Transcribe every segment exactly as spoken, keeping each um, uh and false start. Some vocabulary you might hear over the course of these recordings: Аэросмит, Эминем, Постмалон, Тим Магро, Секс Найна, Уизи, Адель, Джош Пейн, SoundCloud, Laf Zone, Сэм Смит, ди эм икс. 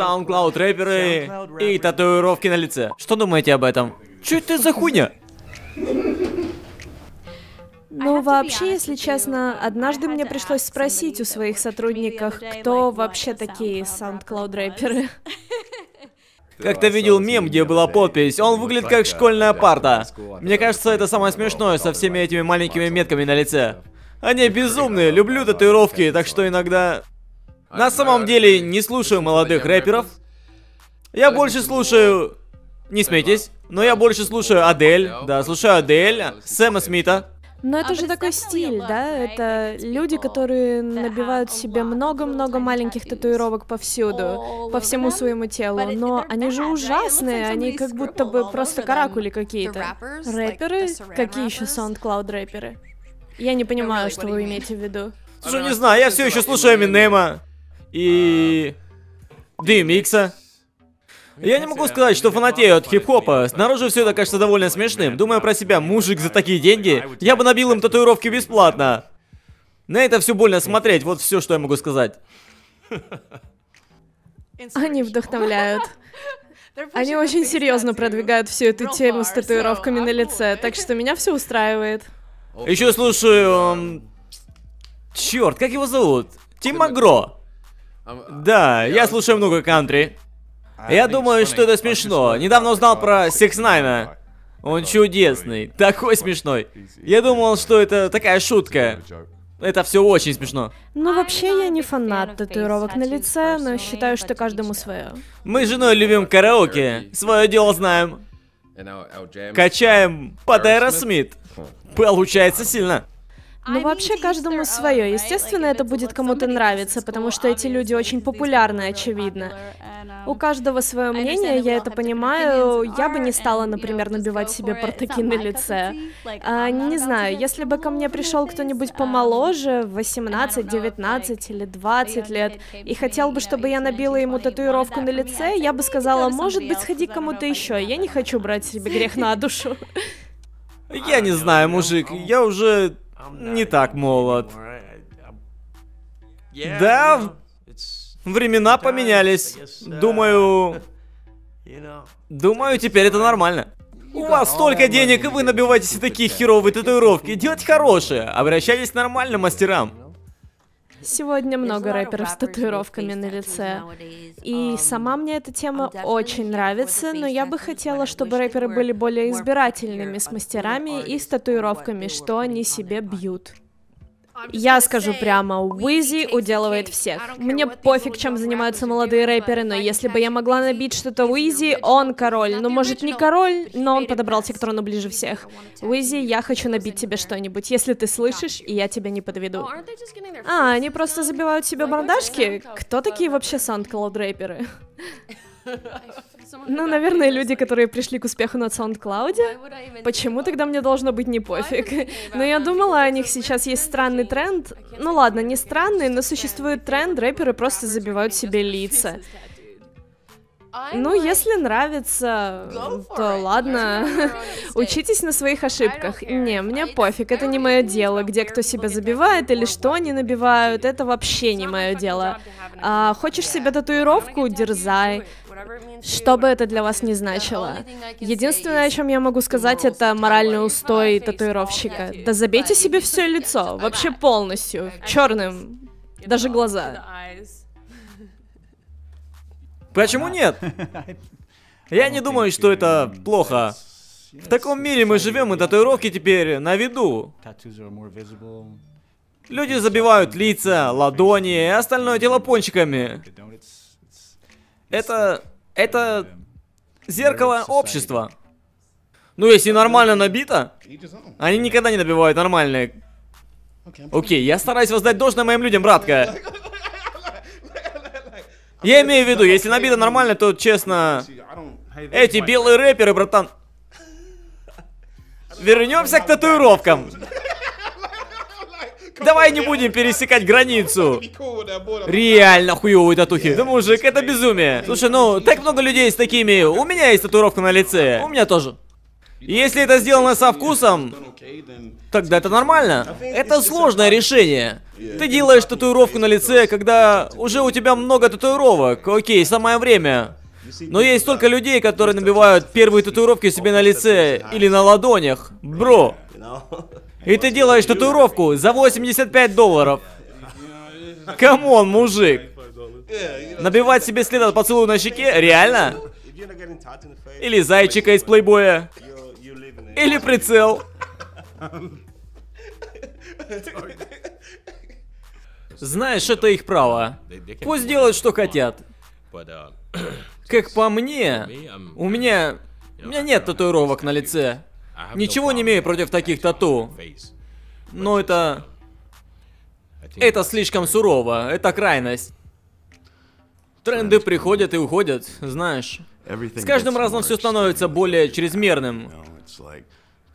SoundCloud рэперы и татуировки на лице. Что думаете об этом? Чё это за хуйня? Ну, вообще, если честно, однажды мне пришлось спросить у своих сотрудников, кто вообще такие SoundCloud-рэперы. Как-то видел мем, где была подпись, он выглядит как школьная парта. Мне кажется, это самое смешное со всеми этими маленькими метками на лице. Они безумные, люблю татуировки, так что иногда... На самом деле, не слушаю молодых рэперов. Я больше слушаю... Не смейтесь, но я больше слушаю Адель. Да, слушаю Адель, Сэма Смита. Но это же такой стиль, да? Это люди, которые набивают себе много-много маленьких татуировок повсюду, по всему своему телу. Но они же ужасные, они как будто бы просто каракули какие-то. Рэперы? Какие еще SoundCloud-рэперы? Я не понимаю, что вы имеете в виду. Слушай, не знаю, я все еще слушаю Эминема и... ди эм икс. Я не могу сказать, что фанатею от хип-хопа. Снаружи все это кажется довольно смешным. Думаю про себя, мужик за такие деньги, я бы набил им татуировки бесплатно. На это все больно смотреть, вот все, что я могу сказать. Они вдохновляют. Они очень серьезно продвигают всю эту тему с татуировками на лице, так что меня все устраивает. Еще слушаю... Черт, как его зовут? Тим Магро. Да, я слушаю много кантри. Я думаю, что это смешно. Недавно узнал про Секс Найна. Он чудесный, такой смешной. Я думал, что это такая шутка. Это все очень смешно. Ну, вообще, я не фанат татуировок на лице, но считаю, что каждому свое. Мы с женой любим караоке, свое дело знаем. Качаем под Аэросмит. Получается сильно. Ну, вообще, каждому свое. Естественно, это будет кому-то нравиться, потому что эти люди очень популярны, очевидно. У каждого свое мнение, я это понимаю. Я бы не стала, например, набивать себе портаки на лице. А, не знаю, если бы ко мне пришел кто-нибудь помоложе, восемнадцать, девятнадцать или двадцать лет, и хотел бы, чтобы я набила ему татуировку на лице, я бы сказала, может быть, сходи к кому-то еще. Я не хочу брать себе грех на душу. Я не знаю, мужик, я уже... не так молод. Да, времена поменялись. Думаю... Думаю, теперь это нормально. У вас столько денег, и вы набиваете себе такие херовые татуировки. Делайте хорошие, обращайтесь к нормальным мастерам. Сегодня много рэперов с татуировками на лице. И сама мне эта тема очень нравится, но я бы хотела, чтобы рэперы были более избирательными с мастерами и с татуировками, что они себе бьют. Я скажу прямо, Уизи уделывает всех. Мне пофиг, чем занимаются молодые рэперы, но если бы я могла набить что-то Уизи, он король. Ну, может, не король, но он подобрался к трону ближе всех. Уизи, я хочу набить тебе что-нибудь, если ты слышишь, и я тебя не подведу. А, они просто забивают себе бардашки? Кто такие вообще SoundCloud-рэперы? Ну, наверное, люди, которые пришли к успеху на SoundCloud. Почему тогда мне должно быть не пофиг? Но я думала о них, сейчас есть странный тренд. Ну ладно, не странный, но существует тренд, рэперы просто забивают себе лица. Ну, если нравится, то ладно. Учитесь на своих ошибках. Не, мне пофиг, это не мое дело, где кто себя забивает или что они набивают, это вообще не мое дело. А, хочешь себе татуировку? Дерзай. Что бы это для вас ни значило. Единственное, о чем я могу сказать, это моральный устой татуировщика. Да забейте себе все лицо, вообще полностью, черным, даже глаза. Почему нет? Я не думаю, что это плохо. В таком мире мы живем, и татуировки теперь на виду. Люди забивают лица, ладони и остальное тело пончиками. Это... это... зеркало общества. Ну, если нормально набито, они никогда не набивают нормальные. Окей, я стараюсь воздать должное моим людям, братка. Я имею в виду, если набито нормально, то, честно... Эти белые рэперы, братан... Вернемся к татуировкам. Давай не будем пересекать границу. Реально хуёвые татухи. Да, мужик, это безумие. Слушай, ну, так много людей с такими... У меня есть татуировка на лице. У меня тоже. Если это сделано со вкусом, тогда это нормально. Это сложное решение. Ты делаешь татуировку на лице, когда уже у тебя много татуировок. Окей, самое время. Но есть столько людей, которые набивают первые татуировки себе на лице или на ладонях. Бро. И ты делаешь татуировку за восемьдесят пять долларов. Камон, мужик. Набивать себе след от поцелуя на щеке? Реально? Или зайчика из плейбоя? Или прицел? Знаешь, это их право. Пусть делают, что хотят. Как по мне, у меня... У меня нет татуировок на лице. Ничего не имею против таких тату. Но это... Это слишком сурово. Это крайность. Тренды приходят и уходят, знаешь. С каждым разом все становится более чрезмерным.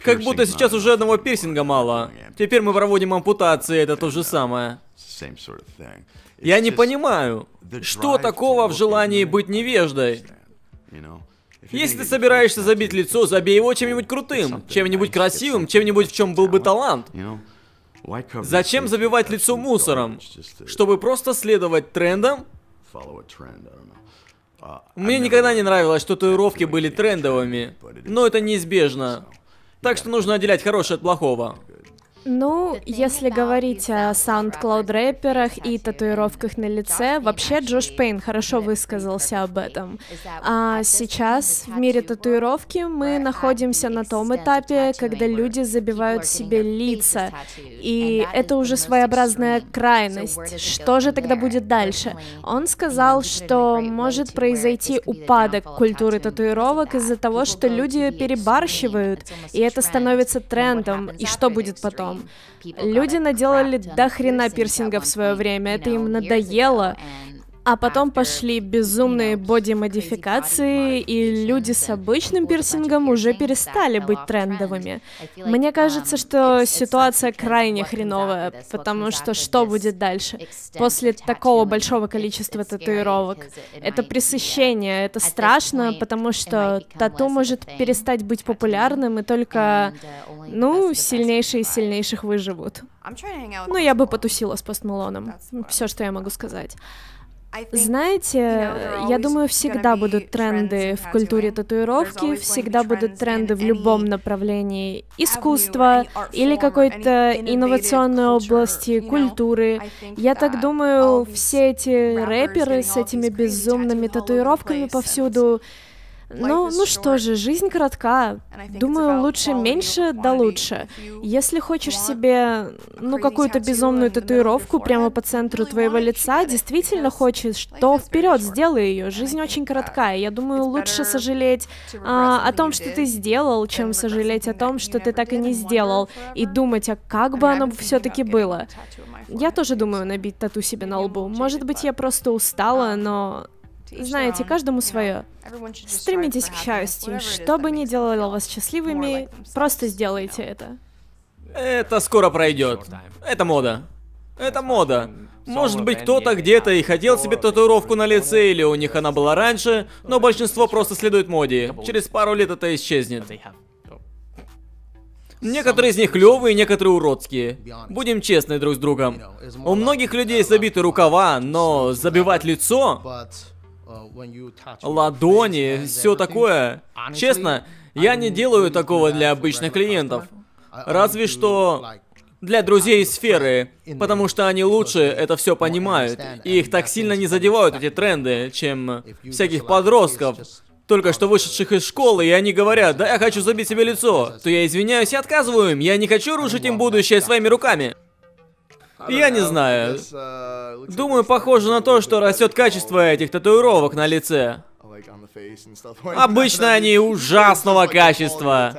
Как будто сейчас уже одного пирсинга мало. Теперь мы проводим ампутации, это то же самое. Я не понимаю, что такого в желании быть невеждой. Если ты собираешься забить лицо, забей его чем-нибудь крутым, чем-нибудь красивым, чем-нибудь, в чем был бы талант. Зачем забивать лицо мусором? Чтобы просто следовать трендам? Мне никогда не нравилось, что татуировки были трендовыми, но это неизбежно. Так что нужно отделять хорошее от плохого. Ну, если говорить о SoundCloud рэперах и татуировках на лице, вообще Джош Пейн хорошо высказался об этом. А сейчас в мире татуировки мы находимся на том этапе, когда люди забивают себе лица, и это уже своеобразная крайность. Что же тогда будет дальше? Он сказал, что может произойти упадок культуры татуировок из-за того, что люди перебарщивают, и это становится трендом, и что будет потом? Люди наделали до хрена пирсингов в свое время, это им надоело, а потом пошли безумные боди-модификации, и люди с обычным пирсингом уже перестали быть трендовыми. Мне кажется, что ситуация крайне хреновая, потому что что будет дальше? После такого большого количества татуировок. Это пресыщение, это страшно, потому что тату может перестать быть популярным, и только, ну, сильнейшие из сильнейших выживут. Ну, я бы потусила с Постмалоном, все, что я могу сказать. Знаете, я думаю, всегда будут тренды в культуре татуировки, всегда будут тренды в любом направлении искусства или какой-то инновационной области культуры. Я так думаю, все эти рэперы с этими безумными татуировками повсюду... Ну, ну что же, жизнь коротка. Думаю, лучше меньше, да лучше. Если хочешь себе, ну, какую-то безумную татуировку прямо по центру твоего лица, действительно хочешь, то вперед, сделай ее. Жизнь очень коротка, и я думаю, лучше сожалеть а, о том, что ты сделал, чем сожалеть о том, что ты так и не сделал, и думать, а как бы оно все-таки было. Я тоже думаю набить тату себе на лбу. Может быть, я просто устала, но... Знаете, каждому свое. Стремитесь к счастью. Что бы ни делало вас счастливыми, просто сделайте это. Это скоро пройдет. Это мода. Это мода. Может быть, кто-то где-то и хотел себе татуировку на лице, или у них она была раньше, но большинство просто следует моде. Через пару лет это исчезнет. Некоторые из них клевые, некоторые уродские. Будем честны друг с другом. У многих людей забиты рукава, но забивать лицо... Ладони, все такое. Честно, я не делаю такого для обычных клиентов. Разве что для друзей из сферы, потому что они лучше это все понимают. И их так сильно не задевают эти тренды, чем всяких подростков, только что вышедших из школы, и они говорят, да я хочу забить себе лицо, то я извиняюсь и отказываю им, я не хочу рушить им будущее своими руками. Я не знаю. Думаю, похоже на то, что растет качество этих татуировок на лице. Обычно они ужасного качества.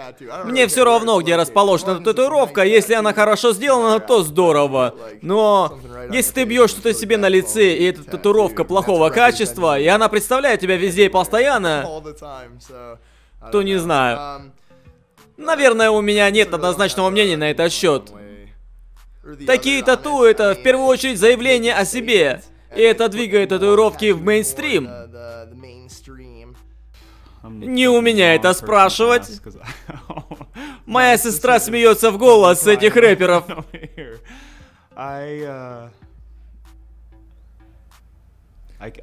Мне все равно, где расположена татуировка, если она хорошо сделана, то здорово. Но если ты бьешь что-то себе на лице, и эта татуировка плохого качества, и она представляет тебя везде и постоянно, то не знаю. Наверное, у меня нет однозначного мнения на этот счет. Такие тату — это в первую очередь заявление о себе, и это двигает татуировки в мейнстрим. Не у меня это спрашивать. Моя сестра смеется в голос с этих рэперов.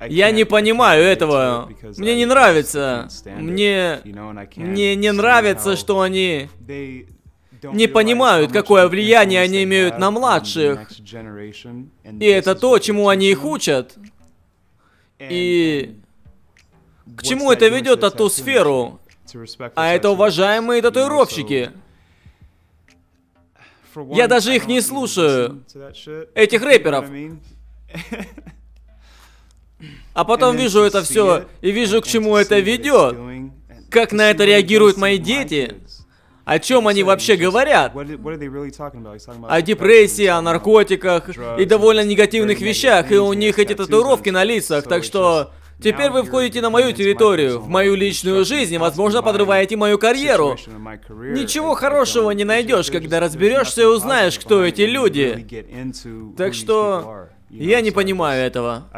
Я не понимаю этого. Мне не нравится. Мне... Мне не нравится, что они... не понимают, какое влияние они имеют на младших. И это то, чему они их учат. И... к чему это ведет тату сферу? А это уважаемые татуировщики. Я даже их не слушаю. Этих рэперов. А потом вижу это все и вижу, к чему это ведет. Как на это реагируют мои дети. О чем они вообще говорят? О депрессии, о наркотиках и довольно негативных вещах. И у них эти татуировки на лицах. Так что теперь вы входите на мою территорию, в мою личную жизнь и, возможно, подрываете мою карьеру. Ничего хорошего не найдешь, когда разберешься и узнаешь, кто эти люди. Так что я не понимаю этого.